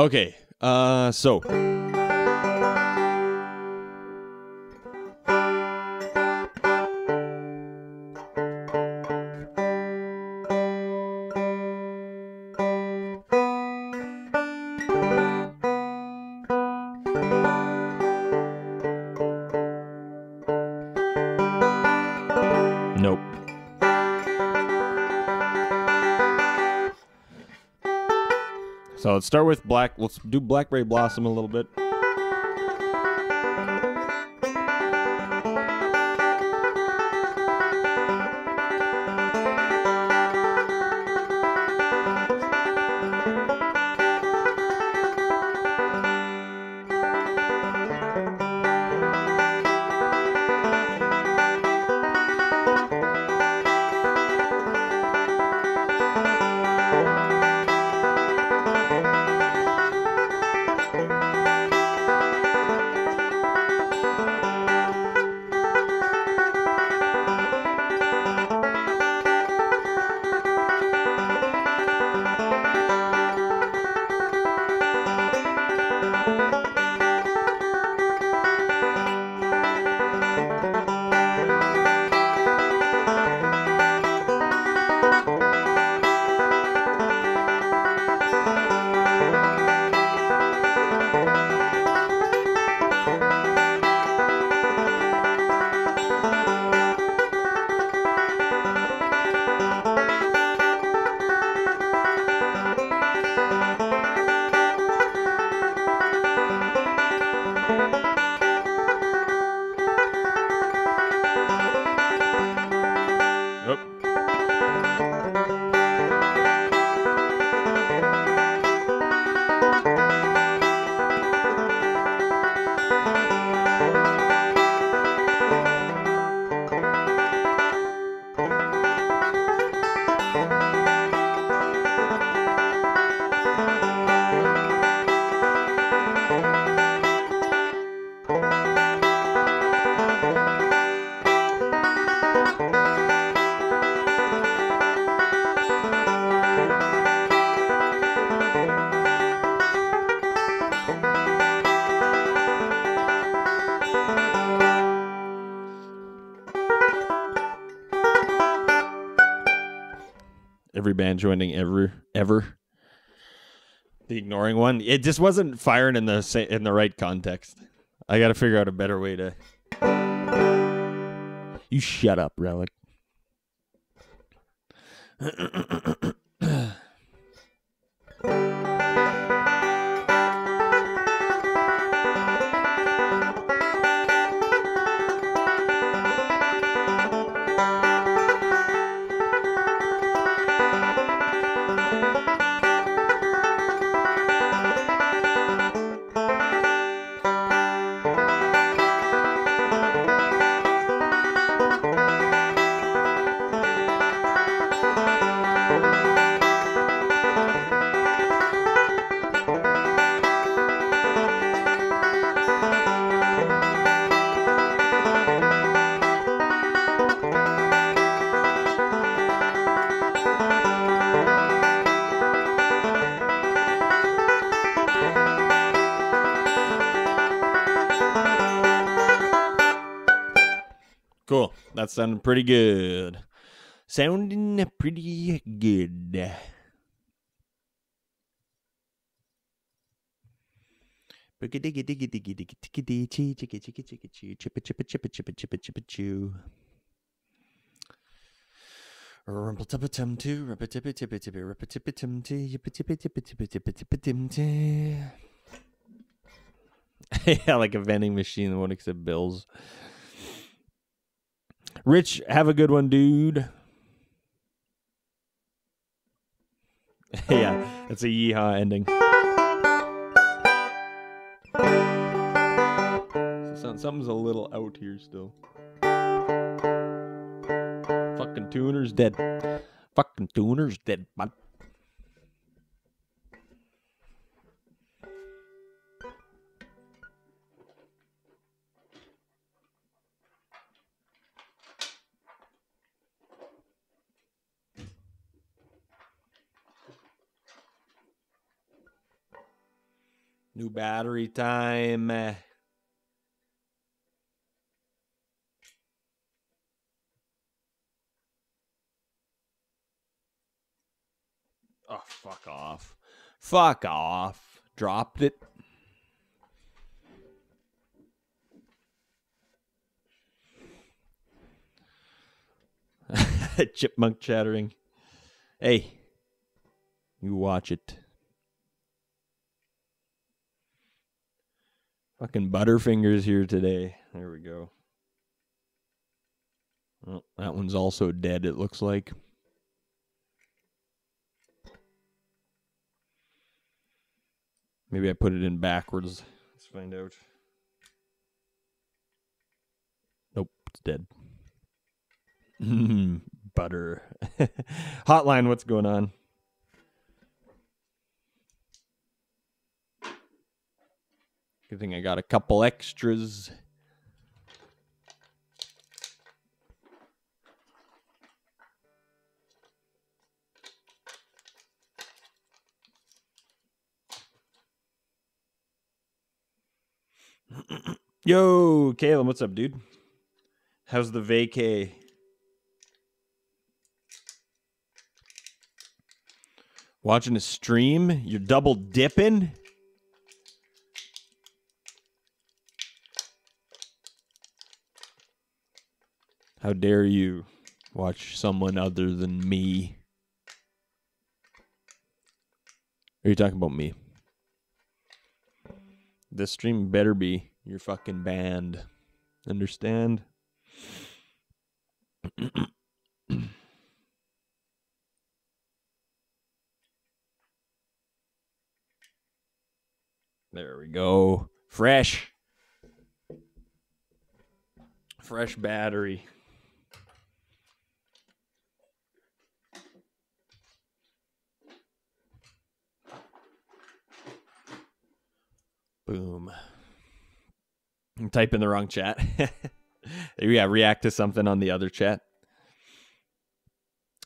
Okay, so. So let's start with black. Let's do Blackberry Blossom a little bit. Joining ever the ignoring one, it just wasn't firing in the right context. I gotta figure out a better way to. You shut up, Relic. That sounded pretty good. Sounding pretty good. Yeah, like a vending machine that won't accept bills. Rich, have a good one, dude. Yeah, that's a yeehaw ending. So something's a little out here still. Fucking tuner's dead. Fucking tuner's dead, man. New battery time. Oh, fuck off. Fuck off. Dropped it. Chipmunk chattering. Hey, you watch it. Fucking Butterfingers here today. There we go. Well, that one's also dead, it looks like. Maybe I put it in backwards. Let's find out. Nope, it's dead. Butter. Hotline, what's going on? Good thing I got a couple extras. Yo, Caleb, what's up, dude? How's the vacay? Watching a stream? You're double dipping? How dare you watch someone other than me? Are you talking about me? This stream better be your fucking banned. Understand? There we go. Fresh. Fresh battery. Boom. I'm typing the wrong chat. Yeah, react to something on the other chat.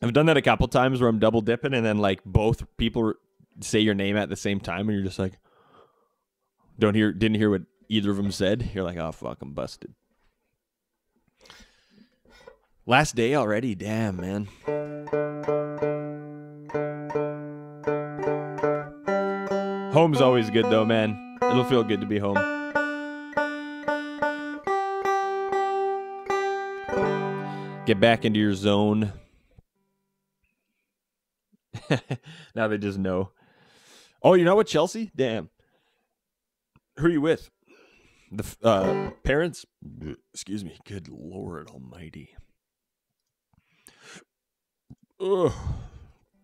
I've done that a couple times where I'm double dipping and then like both people say your name at the same time and you're just like, didn't hear what either of them said. You're like, oh fuck, I'm busted. Last day already, damn man. Home's always good though, man. It'll feel good to be home. Get back into your zone. Now they just know. Oh, you know what, Chelsea? Damn. Who are you with? The parents? Excuse me. Good Lord Almighty. Oh,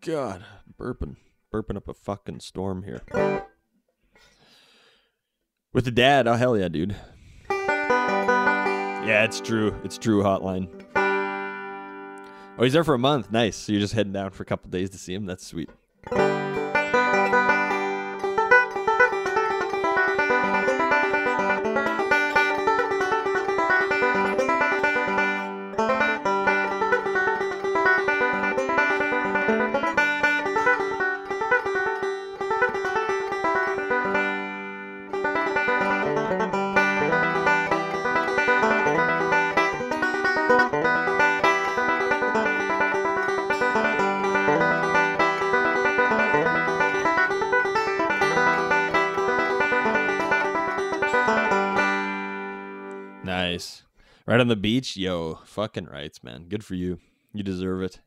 God. Burping. Burping up a fucking storm here. With the dad, oh hell yeah, dude. Yeah, it's true. It's true, Hotline. Oh, he's there for a month. Nice. So you're just heading down for a couple days to see him. That's sweet. Right on the beach? Yo, fucking rights, man. Good for you. You deserve it.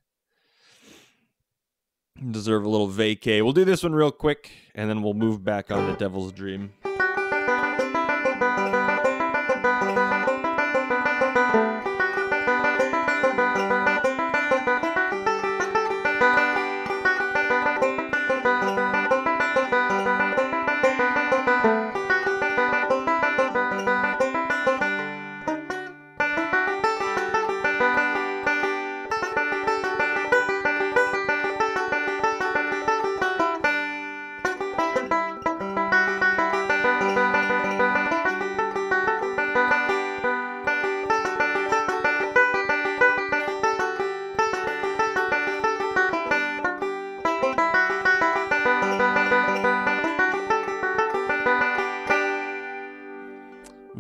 You deserve a little vacay. We'll do this one real quick, and then we'll move back on to Devil's Dream.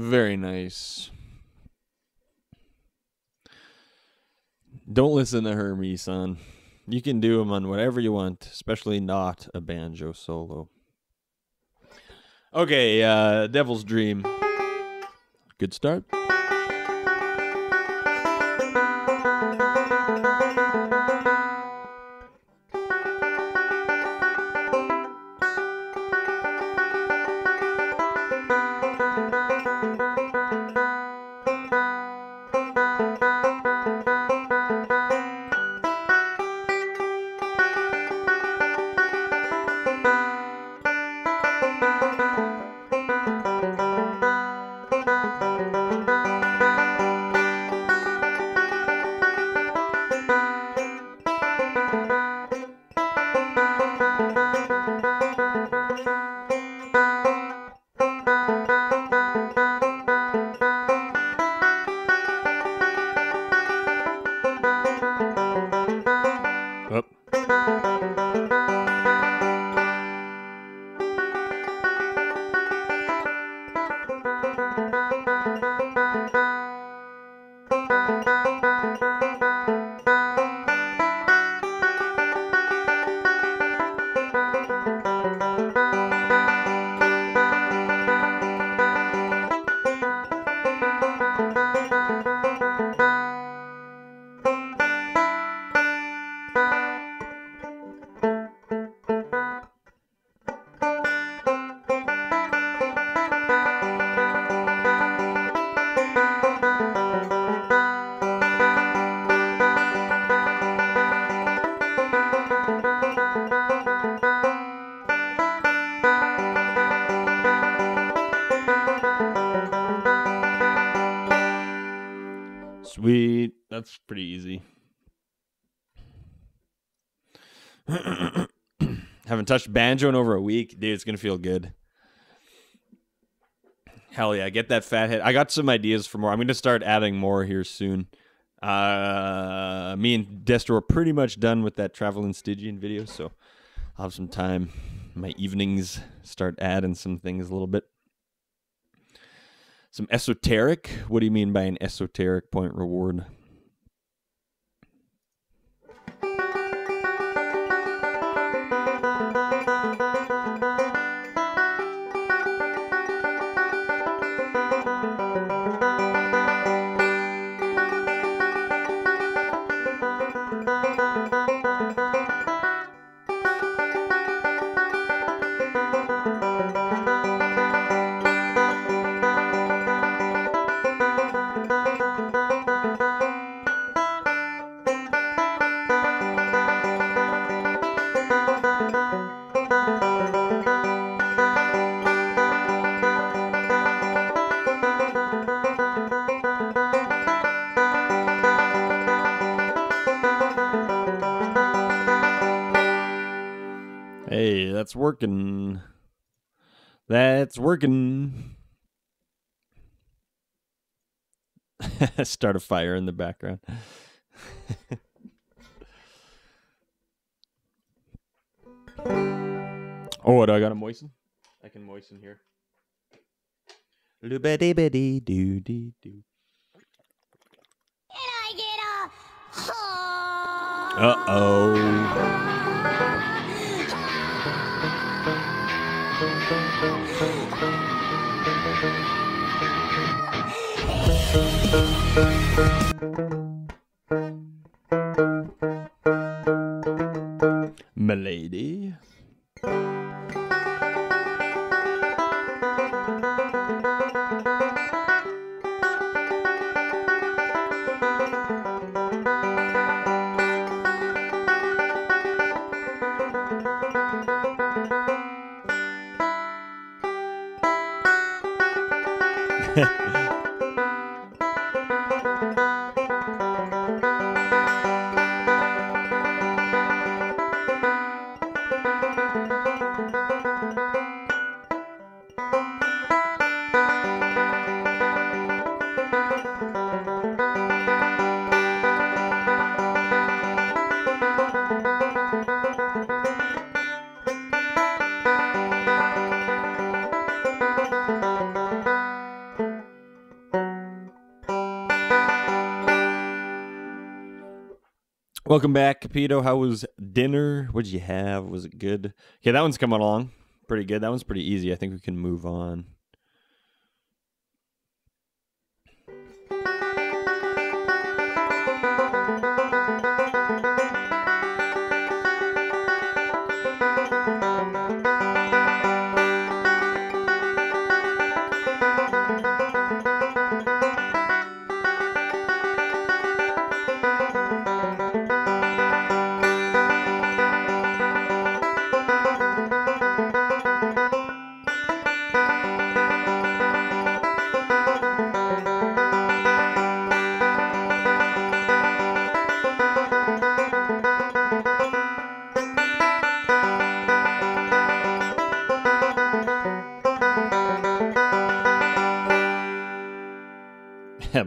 Very nice. Don't listen to her, me son. You can do them on whatever you want, especially not a banjo solo. Okay, Devil's Dream. Good start. That's pretty easy. Haven't touched banjo in over a week. Dude, it's going to feel good. Hell yeah, get that fat head. I got some ideas for more. I'm going to start adding more here soon. Me and Destro are pretty much done with that Traveling Stygian video, so I'll have some time. My evenings start adding some things a little bit. Some esoteric. What do you mean by an esoteric point reward? That's working. That's working. Start a fire in the background. Oh, do I gotta moisten? I can moisten here. Uh-oh. Milady. Welcome back, Capito. How was dinner? What did you have? Was it good? Okay, that one's coming along pretty good. That one's pretty easy. I think we can move on.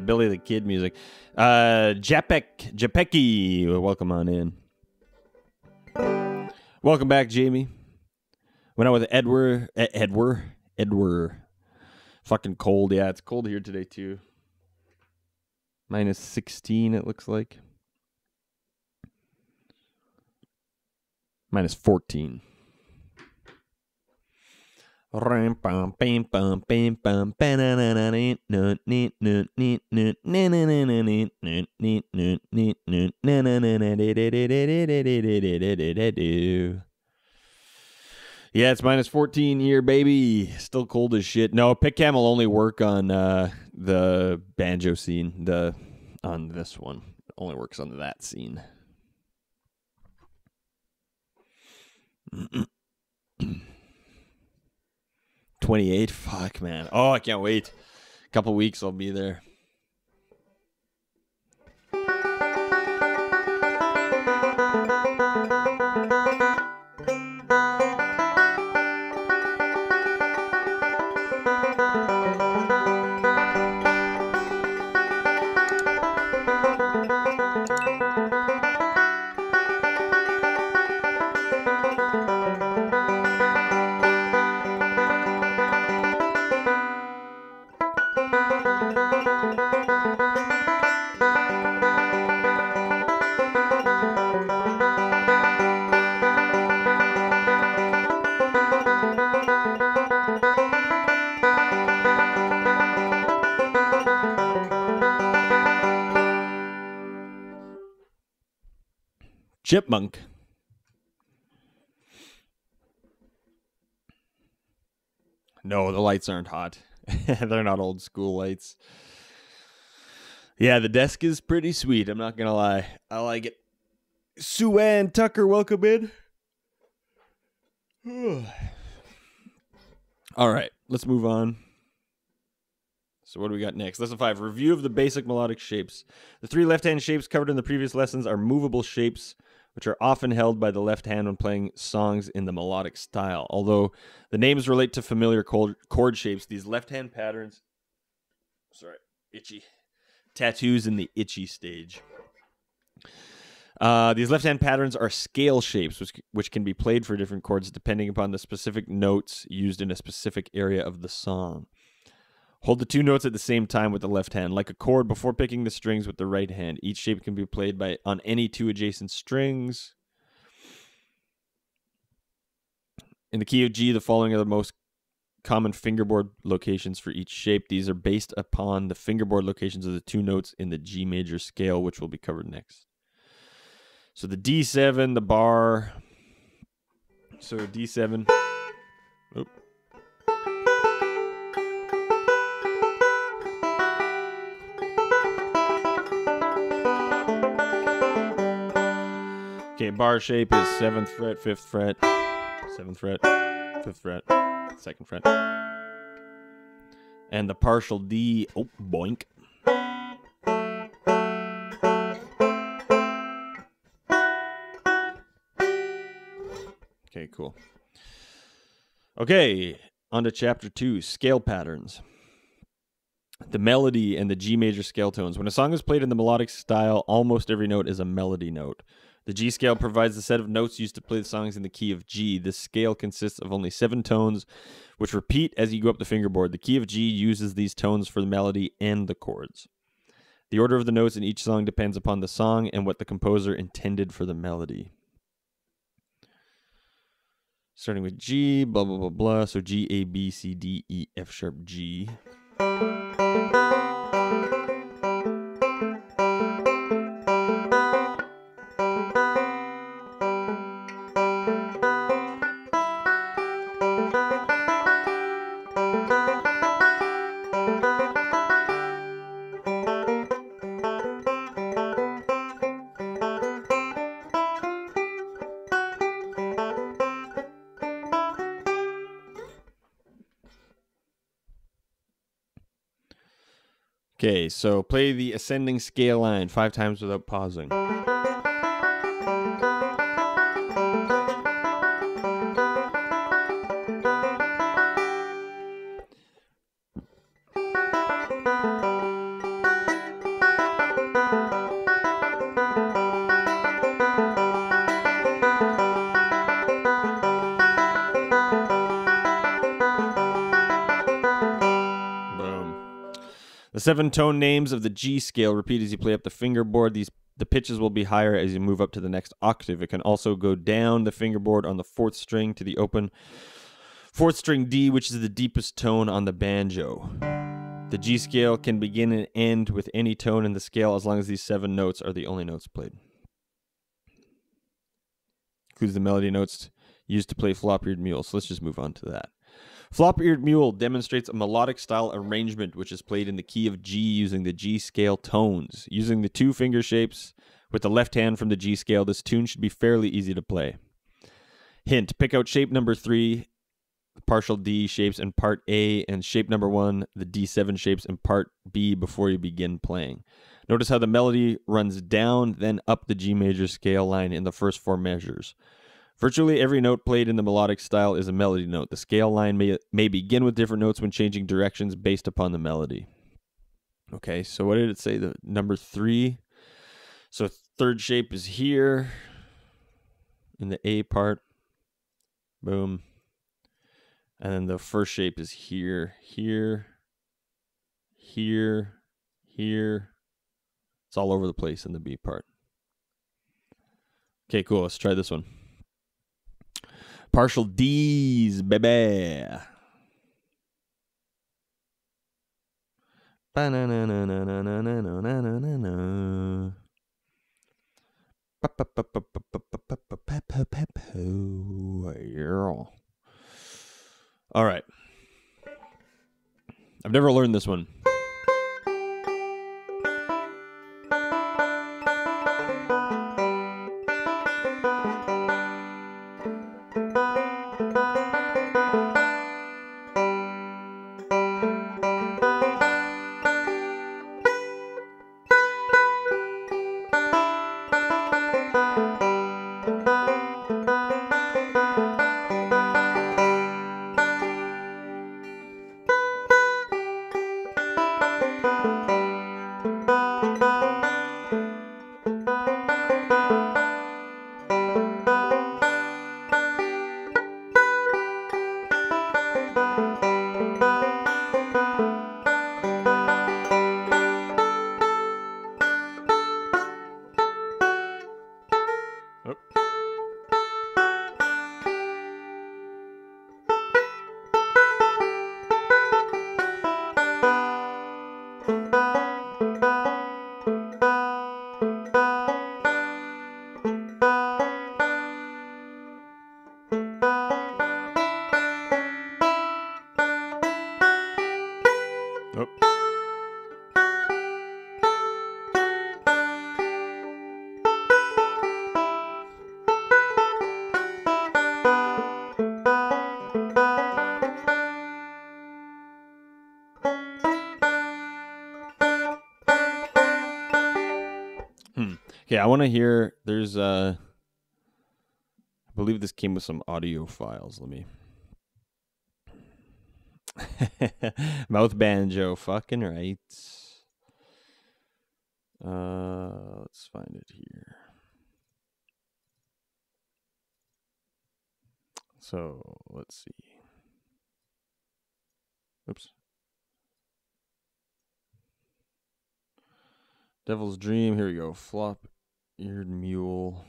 Billy the Kid music. Japek Japeki, welcome on in. Welcome back, Jamie. Went out with Edward. Fucking cold. Yeah, it's cold here today too. -16, it looks like. -14. Yeah, it's -14 here, baby. Still cold as shit. No, pickcam will only work on the banjo scene. On this one, it only works on that scene. Mm-mm. 28, fuck, man. Oh, I can't wait. A couple weeks, I'll be there. Chipmunk. No, the lights aren't hot. They're not old school lights. Yeah, the desk is pretty sweet. I'm not going to lie. I like it. Sue Ann Tucker, welcome in. All right, let's move on. So what do we got next? Lesson 5, review of the basic melodic shapes. The 3 left-hand shapes covered in the previous lessons are movable shapes, which are often held by the left hand when playing songs in the melodic style. Although the names relate to familiar chord shapes, these left-hand patterns... Sorry, itchy. Tattoos in the itchy stage. These left-hand patterns are scale shapes, which can be played for different chords depending upon the specific notes used in a specific area of the song. Hold the 2 notes at the same time with the left hand, like a chord, before picking the strings with the right hand. Each shape can be played on any 2 adjacent strings. In the key of G, the following are the most common fingerboard locations for each shape. These are based upon the fingerboard locations of the 2 notes in the G major scale, which will be covered next. So the D7, the bar. So D7. Oop. Okay, bar shape is 7th fret, 5th fret, 7th fret, 5th fret, 2nd fret. And the partial D, oh, boink. Okay, cool. Okay, on to chapter 2, scale patterns. The melody and the G major scale tones. When a song is played in the melodic style, almost every note is a melody note. The G scale provides the set of notes used to play the songs in the key of G. This scale consists of only 7 tones, which repeat as you go up the fingerboard. The key of G uses these tones for the melody and the chords. The order of the notes in each song depends upon the song and what the composer intended for the melody. Starting with G, blah, blah, blah, blah. So G, A, B, C, D, E, F sharp, G. Okay, so play the ascending scale line 5 times without pausing. The 7 tone names of the G scale repeat as you play up the fingerboard. The pitches will be higher as you move up to the next octave. It can also go down the fingerboard on the 4th string to the open 4th string D, which is the deepest tone on the banjo. The G scale can begin and end with any tone in the scale as long as these 7 notes are the only notes played. Includes the melody notes used to play Flop-Eared Mule. So let's just move on to that. Flop-Eared Mule demonstrates a melodic style arrangement which is played in the key of G using the G scale tones. Using the 2 finger shapes with the left hand from the G scale, this tune should be fairly easy to play. Hint, pick out shape number 3, partial D shapes and part A, and shape number 1, the D7 shapes and part B before you begin playing. Notice how the melody runs down, then up the G major scale line in the first 4 measures. Virtually every note played in the melodic style is a melody note. The scale line may begin with different notes when changing directions based upon the melody. Okay, so what did it say? The number 3. So 3rd shape is here in the A part. Boom. And then the 1st shape is here, here, here, here. It's all over the place in the B part. Okay, cool. Let's try this one. Partial D's, baby. All right. I've never learned this one. Okay, I want to hear, there's, I believe this came with some audio files. Let me. Mouth banjo, fucking right. Let's find it here. So, let's see. Oops. Devil's Dream. Here we go. Flop-Eared Mule.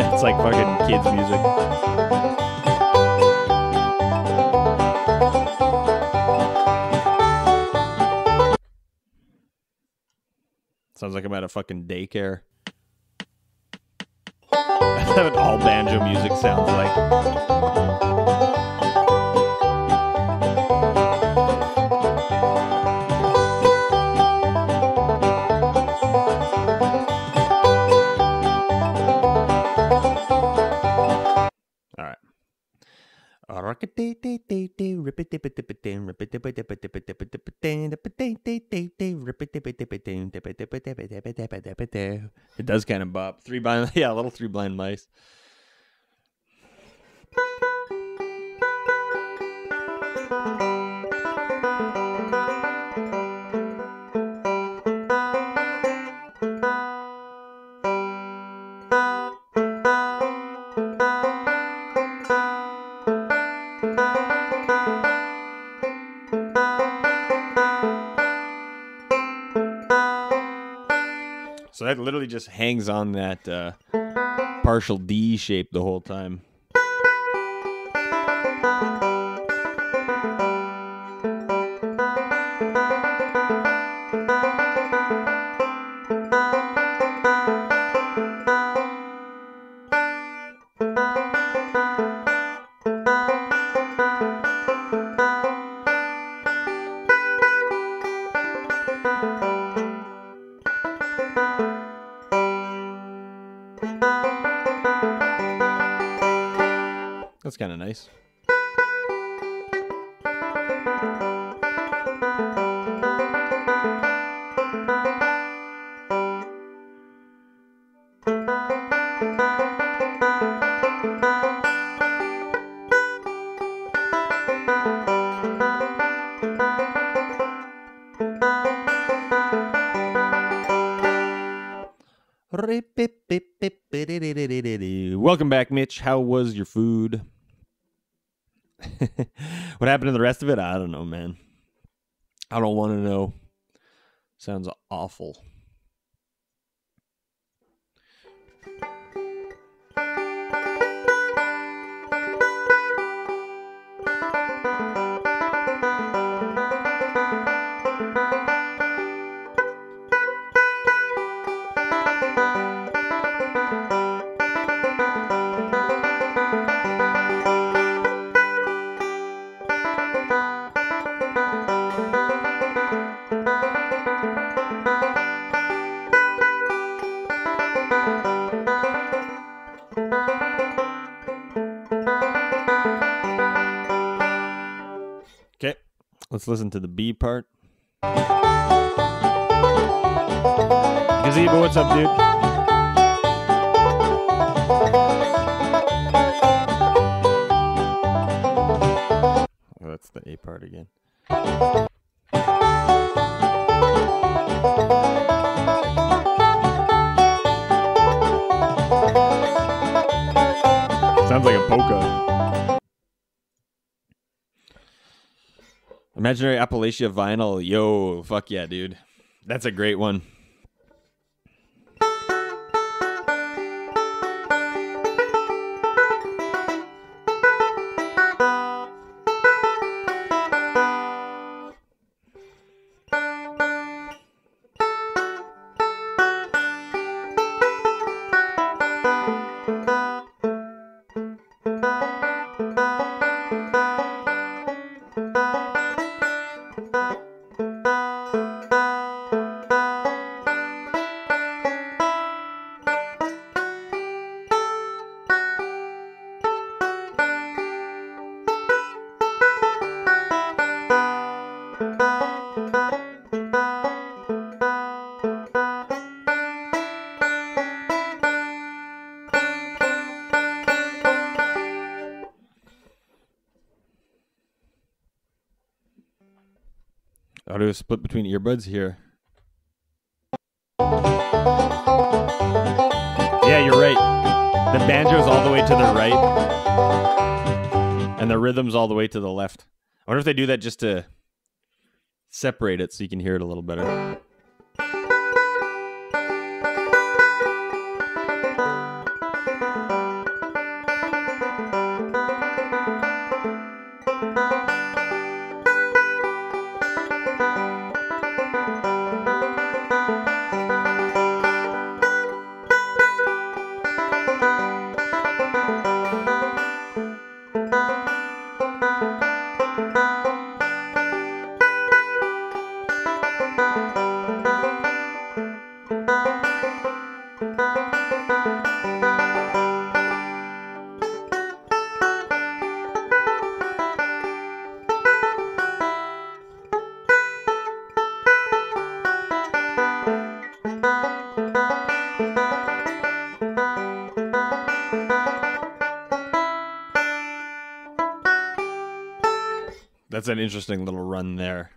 It's like fucking kids' music. Sounds like I'm at a fucking daycare. That's what all banjo music sounds like. It does kind of bop. Three blind, yeah, little three blind mice. So that literally just hangs on that partial D shape the whole time. That's kind of nice. Welcome back, Mitch. How was your food? What happened to the rest of it? I don't know, man. I don't want to know. Sounds awful. Let's listen to the B part. Gazebo, what's up, dude? Oh, that's the A part again. Sounds like a polka. Imaginary Appalachia vinyl. Yo, fuck yeah, dude. That's a great one. I'll do a split between earbuds here. banjo's all the way to the right, and the rhythm's all the way to the left. I wonder if they do that just to separate it so you can hear it a little better. That's an interesting little run there.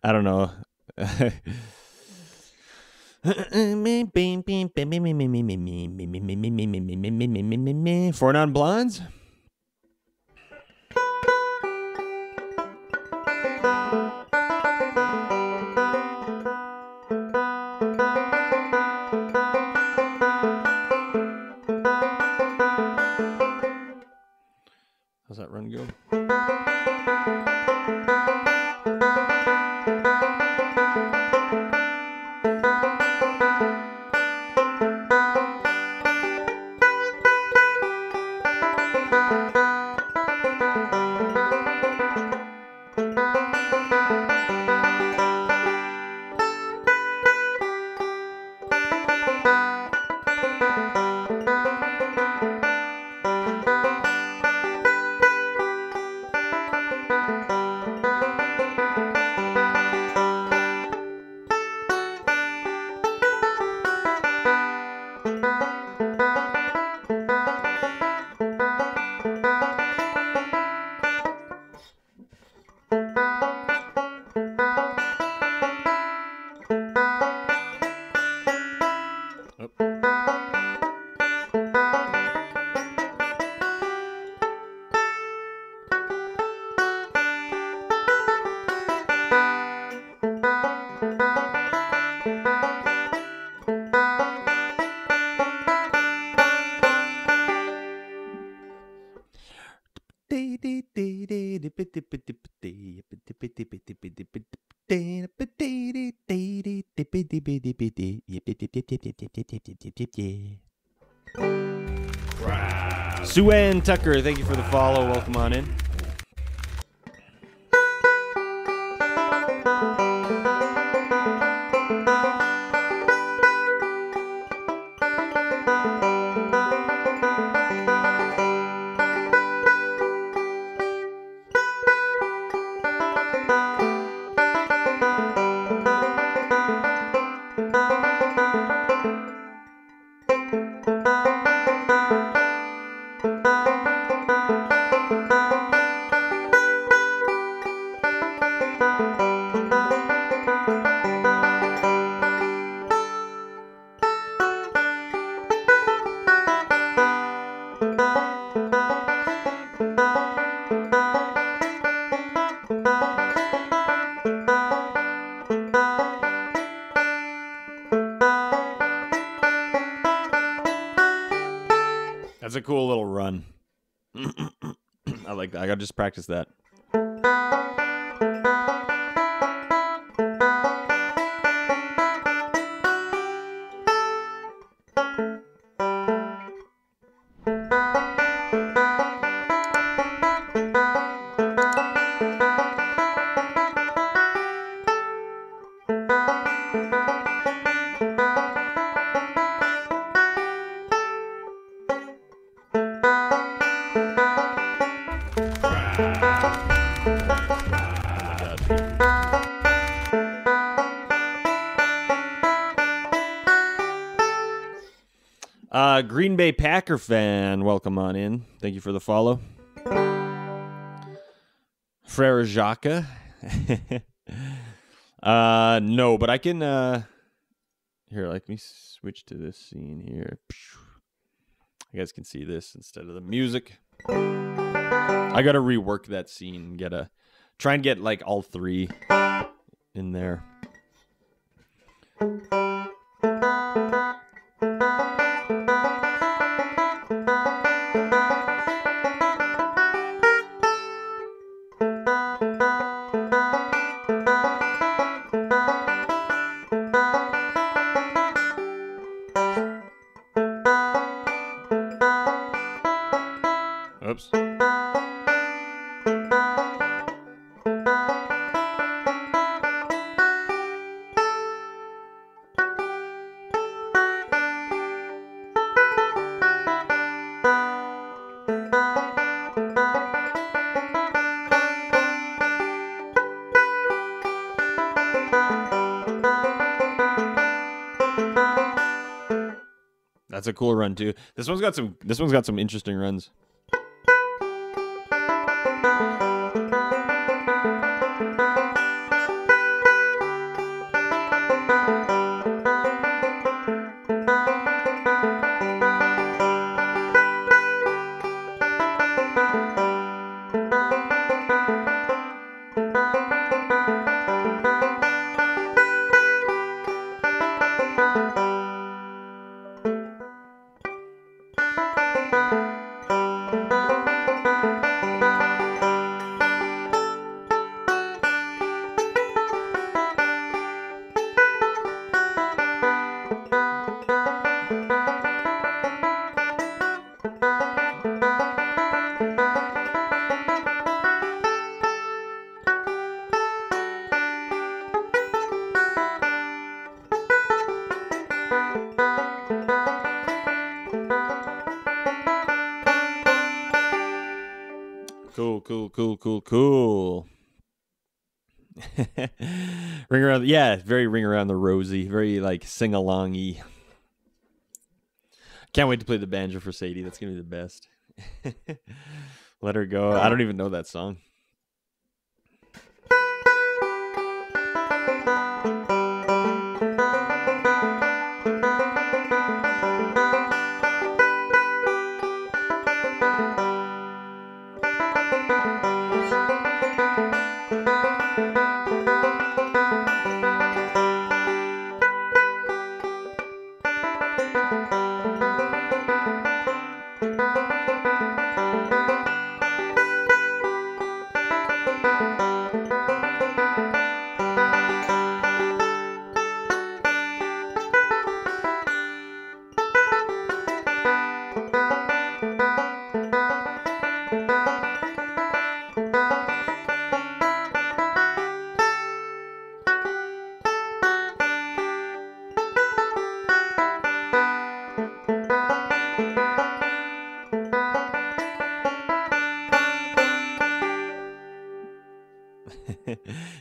I don't know. Four Non-Blondes? How's that run go? Sue Ann Tucker, thank you for the follow. Welcome on in. That's a cool little run. I like that. I gotta just practice that. Green Bay Packer fan, welcome on in. Thank you for the follow. Frere Jaca. No, but I can... Here, let me switch to this scene here. You guys can see this instead of the music. I got to rework that scene and get a... Try and get, like, all three in there. That's a cool run too. This one's got some interesting runs. Cool. Ring around, yeah, very ring around the rosy, very like sing-along-y. Can't wait to play the banjo for Sadie. That's gonna be the best. Let her go. I don't even know that song.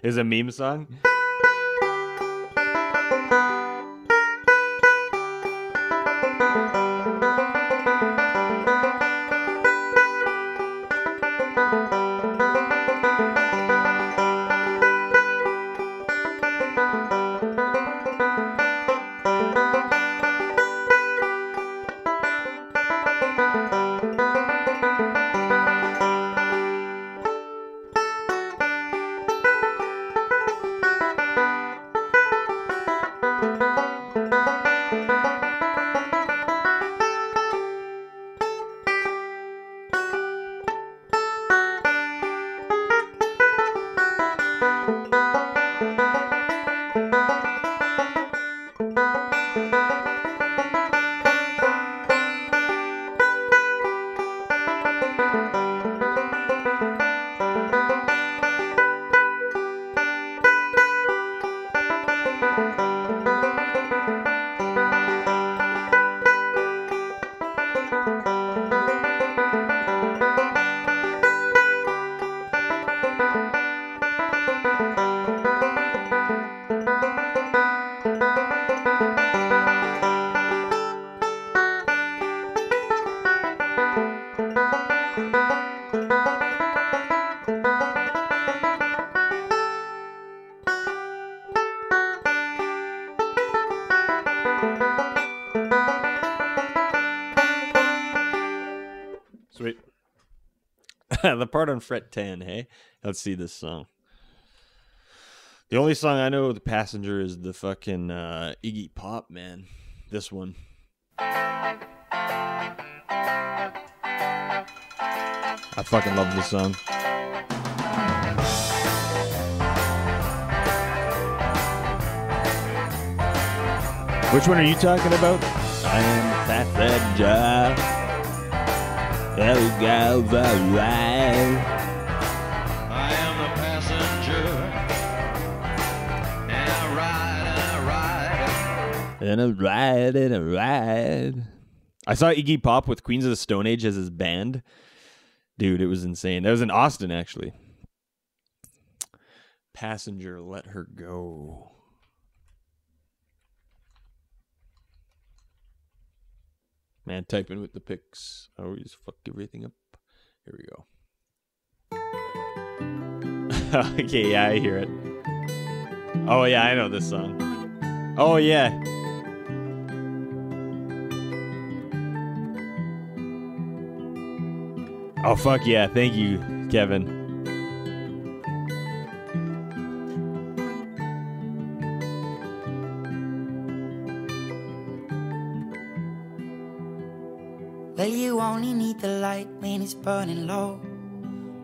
Is a meme song? Sweet. The part on fret 10, hey? Let's see this song. The only song I know with The Passenger is the fucking Iggy Pop, man. This one. I fucking love this song. Which one are you talking about? I am Passenger. There we go, the ride. I am the passenger, and I ride, and I ride. And I ride, and I ride. I saw Iggy Pop with Queens of the Stone Age as his band. Dude, it was insane. That was in Austin, actually. Passenger, let her go. Man, type in with the pics. I always fuck everything up. Here we go. Okay, yeah, I hear it. Oh, yeah, I know this song. Oh, yeah. Oh, fuck yeah. Thank you, Kevin. The light when it's burning low,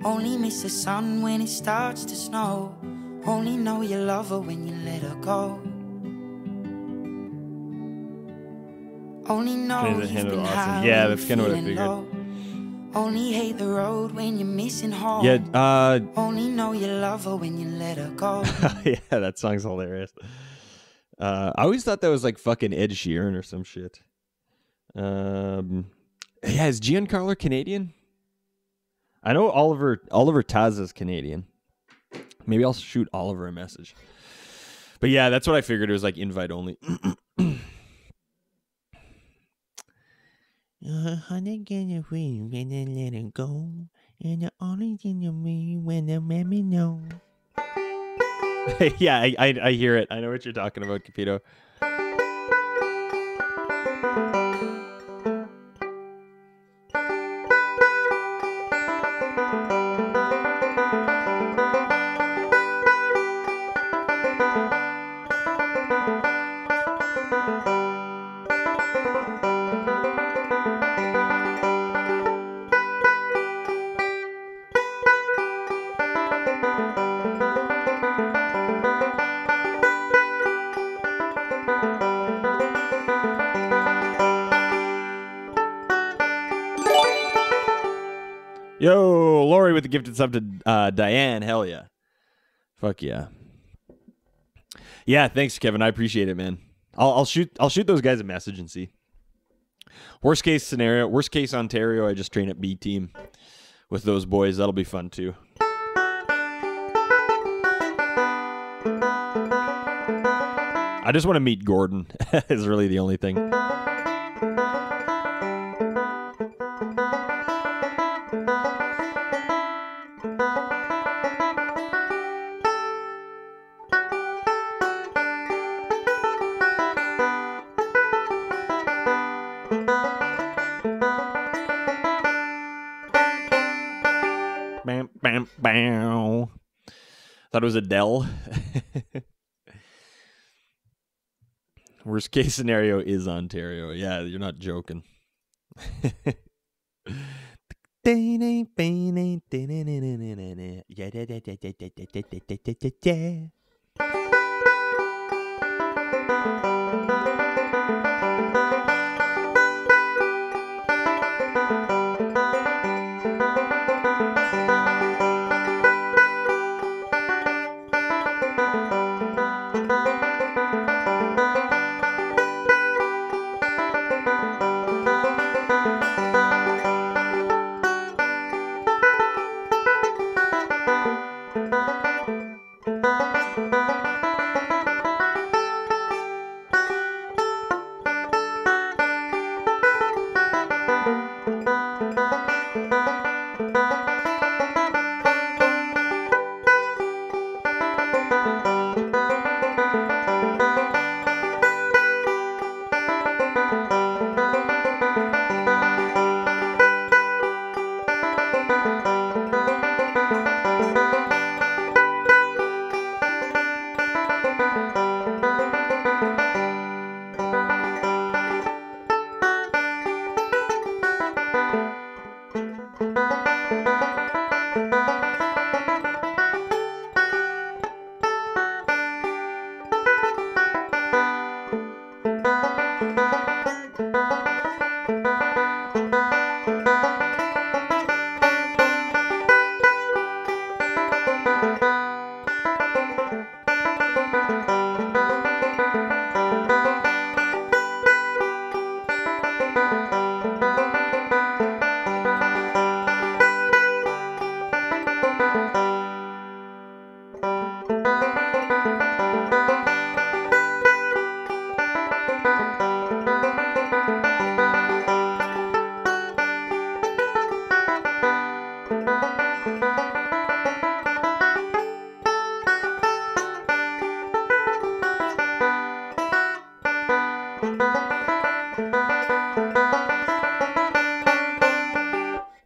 only miss the sun when it starts to snow, only know you love her when you let her go, only know you've been high. Yeah, that's kind of what I figured. Only hate the road when you're missing home. Yeah, only know you love her when you let her go. Yeah, that song's hilarious. I always thought that was like fucking Ed Sheeran or some shit. Yeah, is Giancarlo Canadian? I know Oliver Taz is Canadian. Maybe I'll shoot Oliver a message. But yeah, that's what I figured. It was like invite only. Honey, get away when I let her go, and the only thing of me when I let me know. Yeah, I hear it. I know what you're talking about, Capito. Yo, Lori with the gifted sub to Diane. Hell yeah. Fuck yeah. Yeah, thanks, Kevin. I appreciate it, man. I'll shoot those guys a message and see. Worst case scenario, worst case Ontario, I just train at B team with those boys. That'll be fun too. I just want to meet Gordon. Is really the only thing. Thought it was Adele. Worst case scenario is Ontario. Yeah, you're not joking.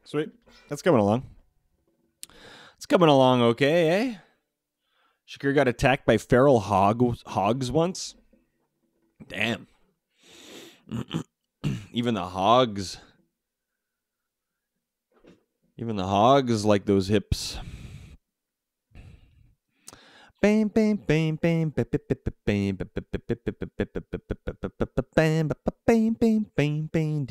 Sweet. That's coming along. It's coming along okay, eh? Shakir got attacked by feral hogs once. Damn. Even the hogs like those hips. Bam bam bam bam bam bam bam bam bam bam bam bam.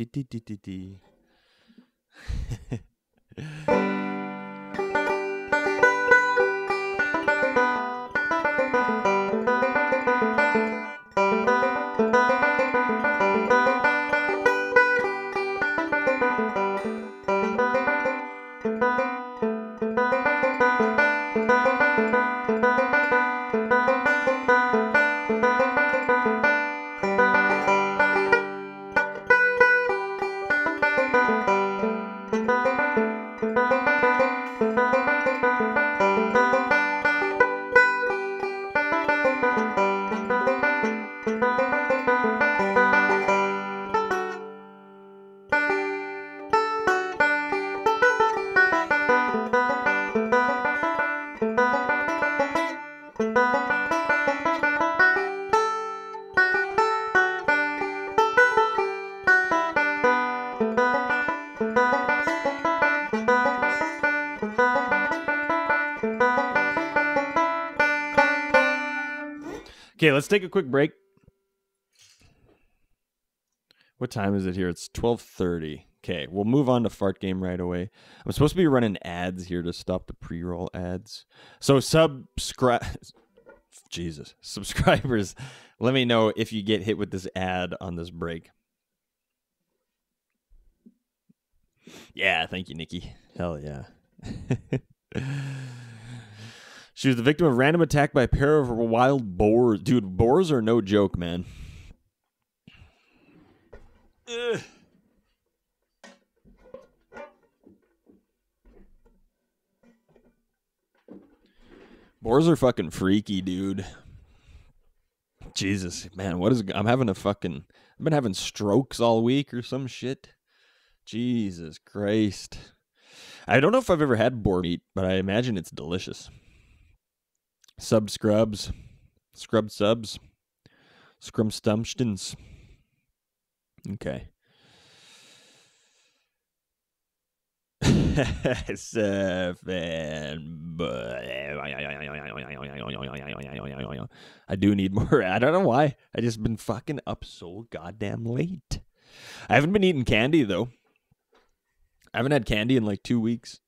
Okay, let's take a quick break. What time is it here? It's 12:30. Okay, we'll move on to Fart Game right away. I'm supposed to be running ads here to stop the pre-roll ads. So subscribers, let me know if you get hit with this ad on this break. Yeah, thank you, Nikki. Hell yeah. She was the victim of a random attack by a pair of wild boars. Dude, boars are no joke, man. Ugh. Boars are fucking freaky, dude. Jesus, man, what is... I've been having strokes all week or some shit. Jesus Christ. I don't know if I've ever had boar meat, but I imagine it's delicious. Scrub subs, scrum stumpstins. Okay. I do need more. I don't know why. I just been fucking up so goddamn late. I haven't been eating candy though. I haven't had candy in like 2 weeks.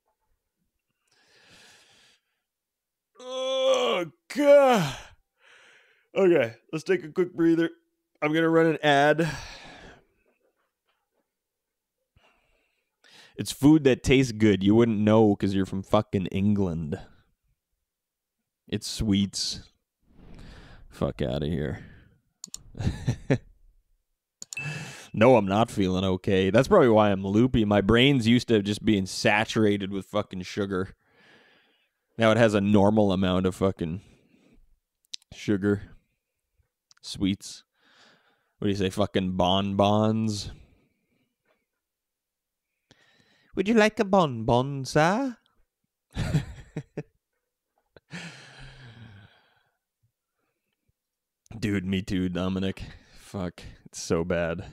Oh, God. Okay, let's take a quick breather. I'm going to run an ad. It's food that tastes good. You wouldn't know because you're from fucking England. It's sweets. Fuck out of here. No, I'm not feeling okay. That's probably why I'm loopy. My brain's used to just being saturated with fucking sugar. Now it has a normal amount of fucking sugar, sweets. What do you say, fucking bonbons? Would you like a bonbon, sir? Dude, me too, Dominic. Fuck, it's so bad.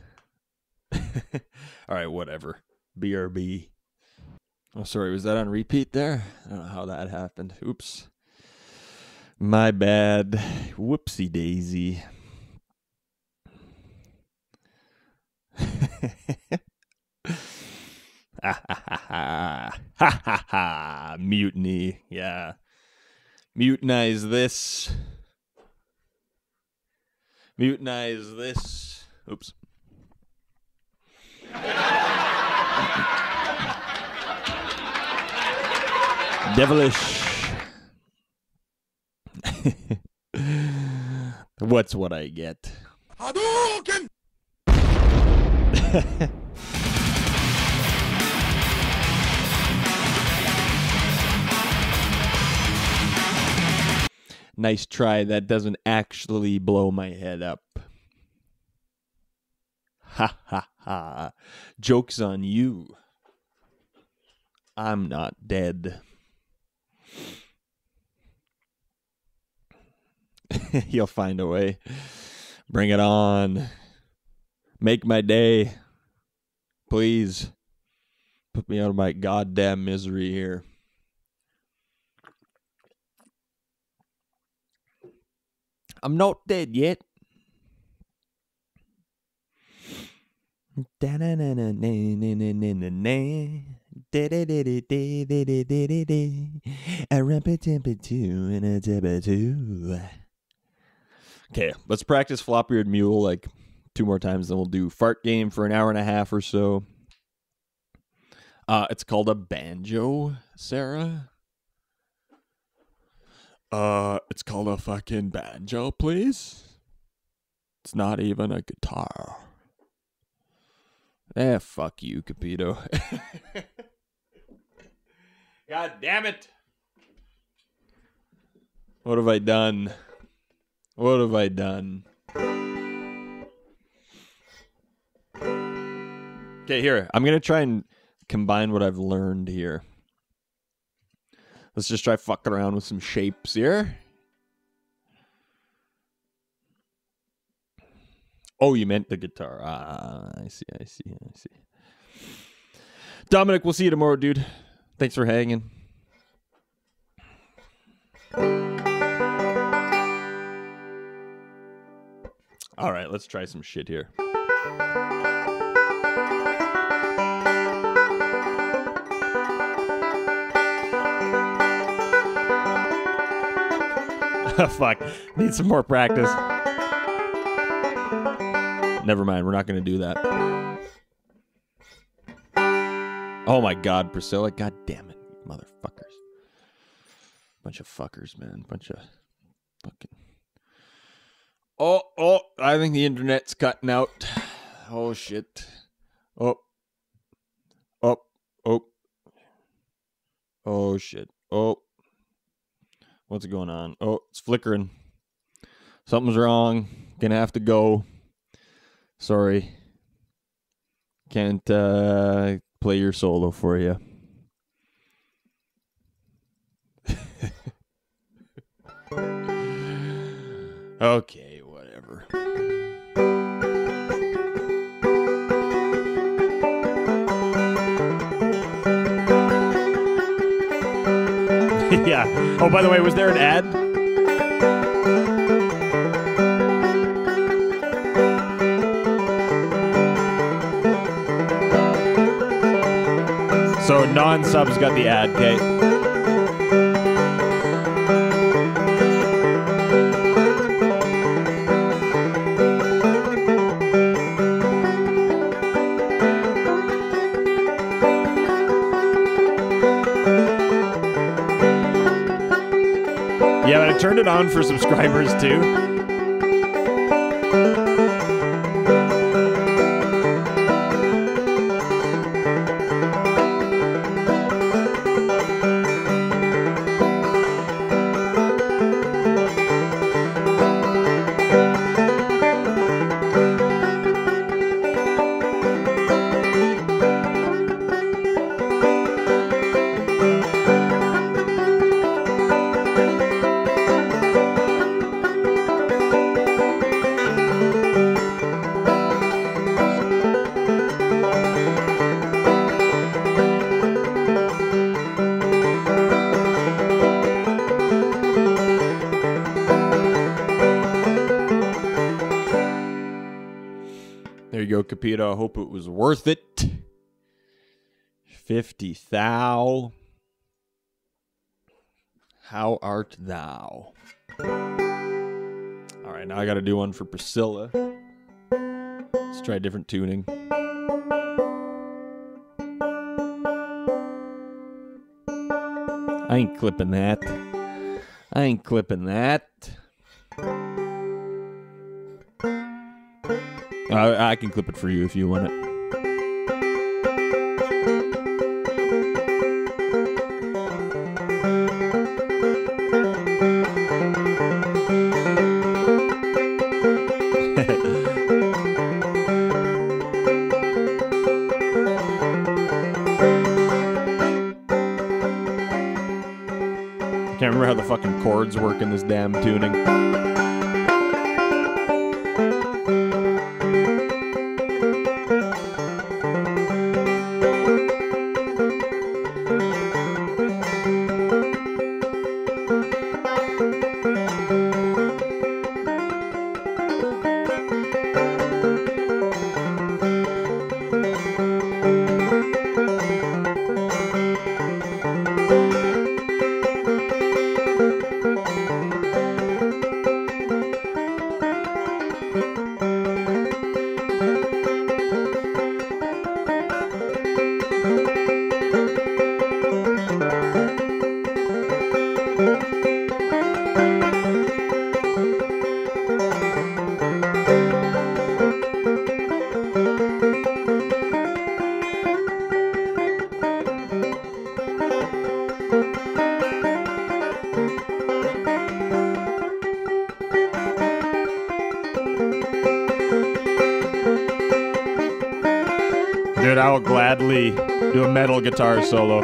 All right, whatever. BRB. Oh, sorry, was that on repeat there? I don't know how that happened. Oops. My bad. Whoopsie daisy. Ha ha ha ha. Ha ha ha. Mutiny. Yeah. Mutinize this. Mutinize this. Oops. Devilish. What's what I get? Hadouken! Nice try. That doesn't actually blow my head up. Ha ha ha. Joke's on you. I'm not dead. You'll find a way. Bring it on. Make my day. Please. Put me out of my goddamn misery here. I'm not dead yet. Okay, let's practice Flop-Eared Mule like 2 more times, then we'll do Fart Game for an hour and a half or so. It's called a banjo, Sarah. It's called a fucking banjo, please. It's not even a guitar. Eh, fuck you, Capito. God damn it. What have I done? What have I done? Okay, here. I'm going to try and combine what I've learned here. Let's just try fucking around with some shapes here. Oh, you meant the guitar. Ah, I see, I see, I see. Dominic, we'll see you tomorrow, dude. Thanks for hanging. All right, let's try some shit here. Fuck, need some more practice. Never mind, we're not going to do that. Oh my God, Priscilla. God damn it, motherfuckers. Bunch of fuckers, man. Bunch of fucking... Oh, I think the internet's cutting out. Oh, shit. Oh. Oh, shit. Oh. What's going on? Oh, it's flickering. Something's wrong. Gonna have to go. Sorry. Can't play your solo for you. Okay. Yeah. Oh, by the way, was there an ad? So non-subs got the ad, okay? Turned it on for subscribers too. Capito, I hope it was worth it. 50 thou. How art thou? All right, now I gotta do one for Priscilla. Let's try different tuning. I ain't clipping that. I ain't clipping that. I can clip it for you if you want it. I can't remember how the fucking chords work in this damn tuning. Do a metal guitar solo.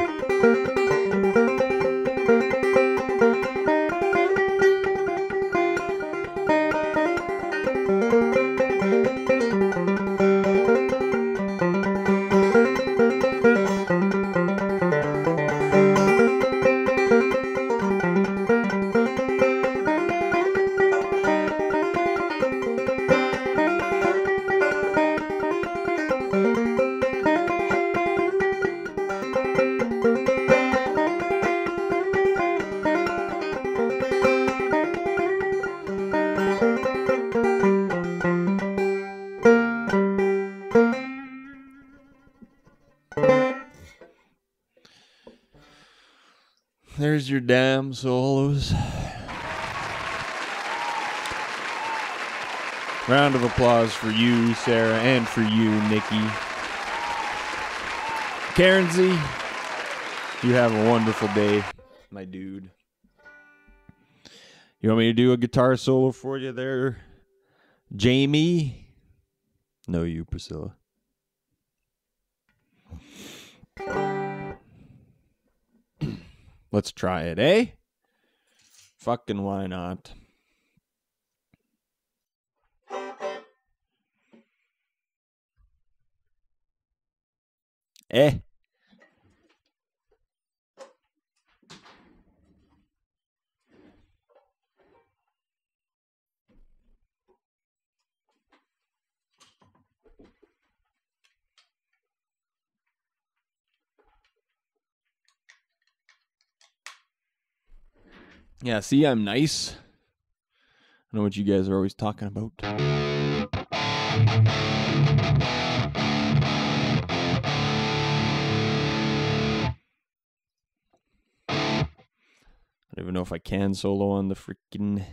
Your damn solos. Round of applause for you, Sarah, and for you, Nikki. Karenzie, you have a wonderful day, my dude. You want me to do a guitar solo for you there, Jamie? No, you, Priscilla. Let's try it, eh? Fucking why not? Eh? Yeah, see, I'm nice. I know what you guys are always talking about. I don't even know if I can solo on the freaking...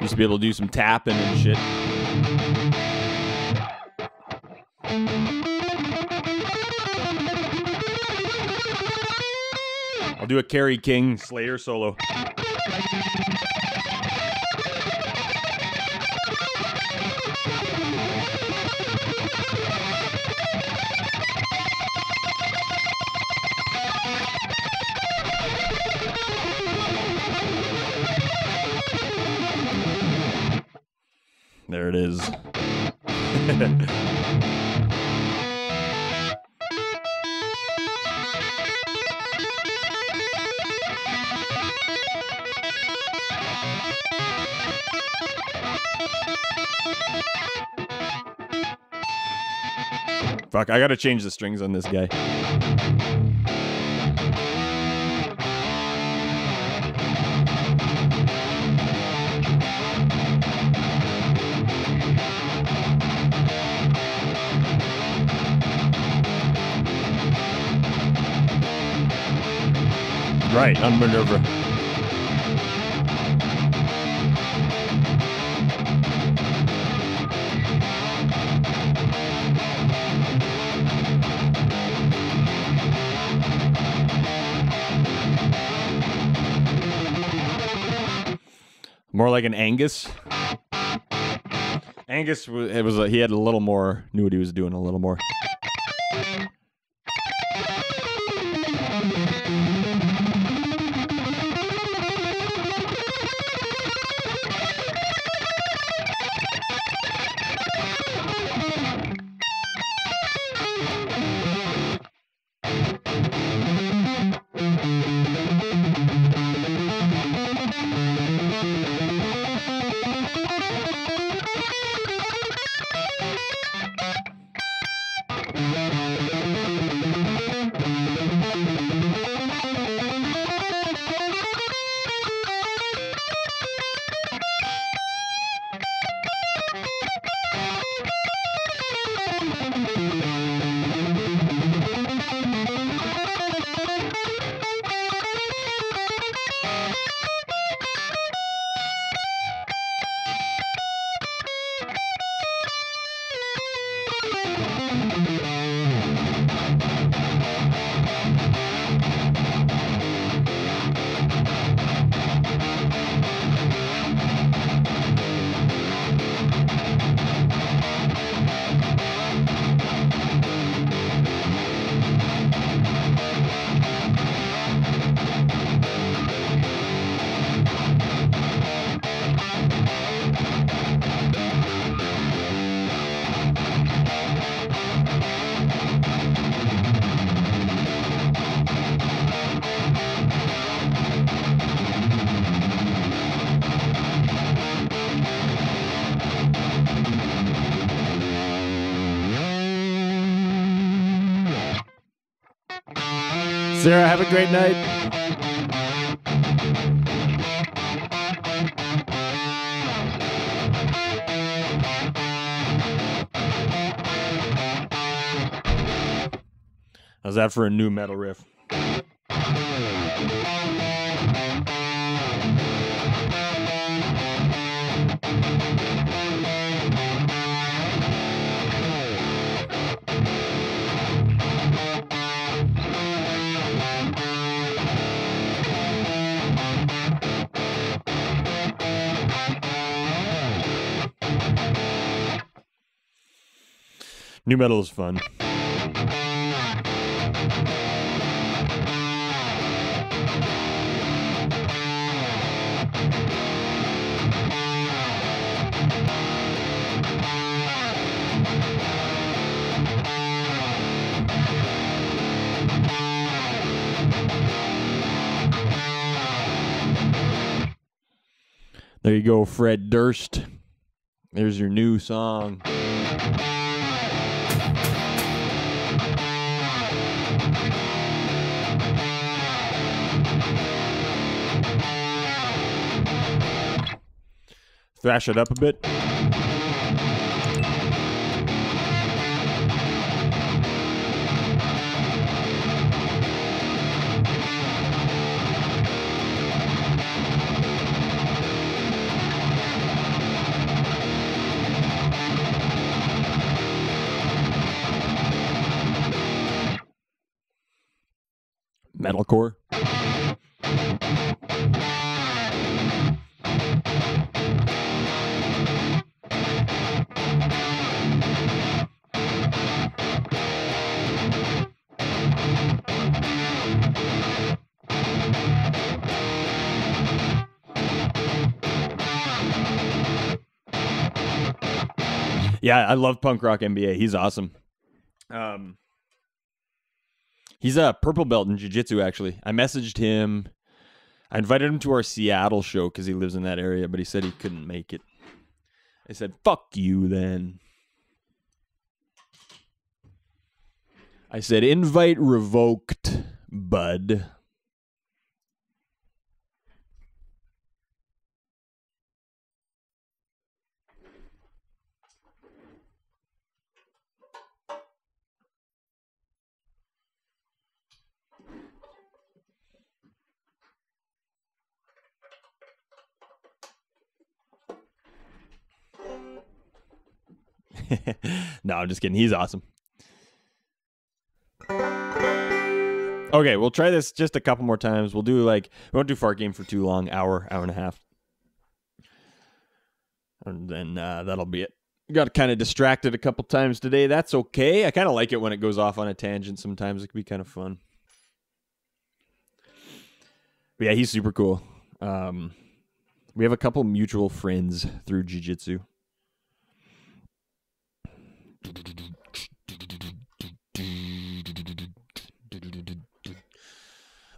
Used to be able to do some tapping and shit. I'll do a Kerry King Slayer solo. There it is. Fuck, I gotta change the strings on this guy. Right, on Minerva. More like an Angus. Angus, it was he had a little more, knew what he was doing a little more. Sarah, have a great night. How's that for a new metal riff? New metal is fun. There you go, Fred Durst. There's your new song. Thrash it up a bit. Metalcore. Yeah, I love punk rock NBA. He's awesome. He's a purple belt in jiu-jitsu, actually. I messaged him. I invited him to our Seattle show because he lives in that area, but he said he couldn't make it. I said, fuck you then. I said, invite revoked, bud. No, I'm just kidding. He's awesome. Okay, we'll try this just a couple more times. We'll do like, we won't do fart game for too long, hour, hour and a half. And then that'll be it. Got kind of distracted a couple times today. That's okay. I kind of like it when it goes off on a tangent sometimes. It can be kind of fun. But yeah, he's super cool. We have a couple mutual friends through jiu-jitsu.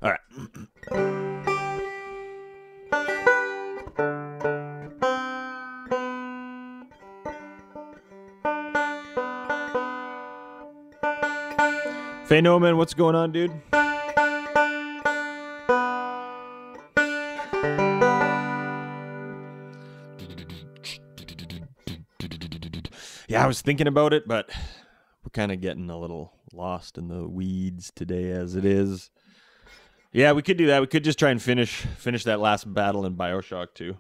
All right. Faye Noman, what's going on, dude? Yeah, I was thinking about it, but we're kind of getting a little lost in the weeds today as it is. Yeah, we could do that. We could just try and finish that last battle in Bioshock 2.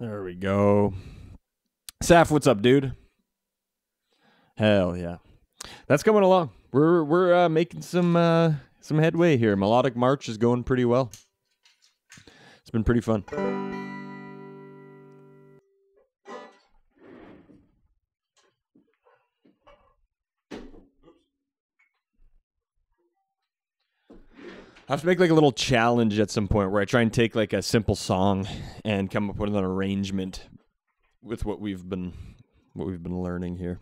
There we go. Saf, what's up, dude? Hell yeah. That's coming along. We're making some headway here. Melodic March is going pretty well. It's been pretty fun. I have to make like a little challenge at some point where I try and take like a simple song and come up with an arrangement with what we've been learning here.